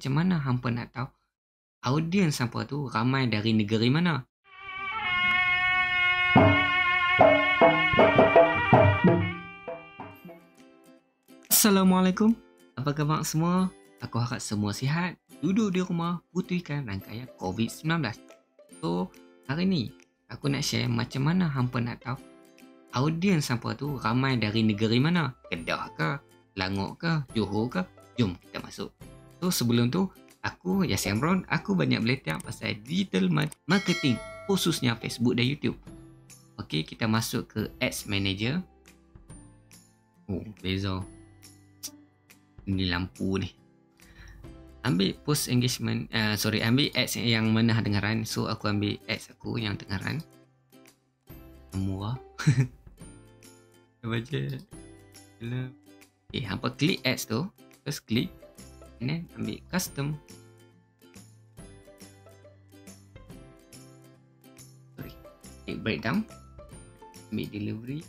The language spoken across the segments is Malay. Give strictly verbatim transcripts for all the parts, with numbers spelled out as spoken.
Macam mana hampa nak tahu audiens hampa tu ramai dari negeri mana? Assalamualaikum. Apa khabar semua? Aku harap semua sihat, duduk di rumah, putihkan rangkaian COVID nineteen. So, hari ni aku nak share macam mana hampa nak tahu audiens hampa tu ramai dari negeri mana? Kedah ke? Langok ke? Johor ke? Jom kita masuk. So, sebelum tu, aku Yasinamron, aku banyak belajar pasal digital marketing, khususnya Facebook dan YouTube. Okey, kita masuk ke Ads Manager. Oh, beza. Ini lampu ni. Ambil post engagement, uh, sorry, ambil ads yang mana tengah run. So, aku ambil ads aku yang tengah run. Murah. Baca. Okey, hampa klik ads tu, terus klik and then ambil custom. Sorry, take breakdown, ambil delivery.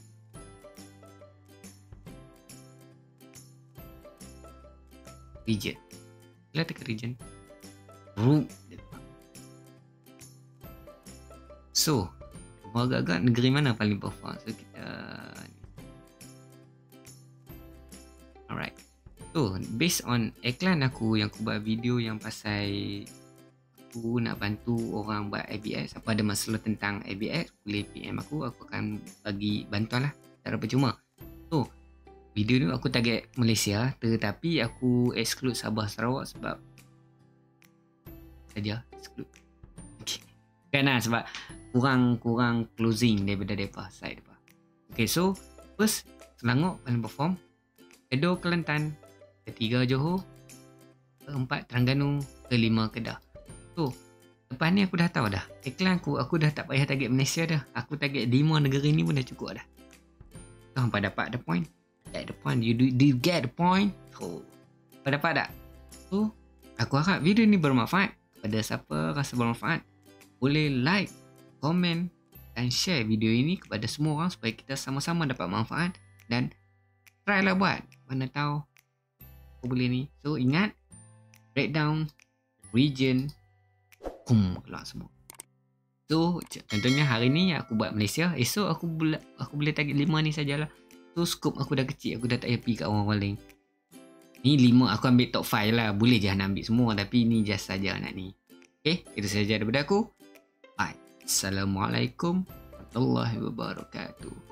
Region, kita tekan region. Group. So, agak-agak negeri mana paling perform? So, kita so, based on iklan aku yang aku buat video yang pasal aku nak bantu orang buat A B S, apa ada masalah tentang A B S, boleh P M aku, aku akan bagi bantuan lah secara percuma. So, video tu aku target Malaysia, tetapi aku exclude Sabah Sarawak sebab saja exclude. Okay. Kan lah sebab kurang-kurang closing daripada mereka, side mereka. Okay, so first Selangor paling perform, Kedah Kelantan, ketiga Johor, keempat Terengganu, kelima Kedah. So, lepas ni aku dah tahu dah iklan aku, aku dah tak payah target Malaysia dah. Aku target lima negeri ni pun dah cukup dah. So, hampa dapat the point? Get the point, you do, do you get the point? So, hampa dapat tak? So, aku harap video ni bermanfaat. Pada siapa rasa bermanfaat, boleh like, komen dan share video ini kepada semua orang supaya kita sama-sama dapat manfaat. Dan try lah buat, mana tahu boleh ni. So ingat, breakdown, region, kum keluar semua. So contohnya hari ni aku buat Malaysia, esok aku boleh aku boleh target lima ni sajalah. So scope aku dah kecil, aku dah tak payah pergi kat orang paling. Ni lima aku ambil top lima lah, boleh je nak ambil semua tapi ni just saja nak ni. Okay, itu saja daripada aku. Bye. Assalamualaikum warahmatullahi wabarakatuh.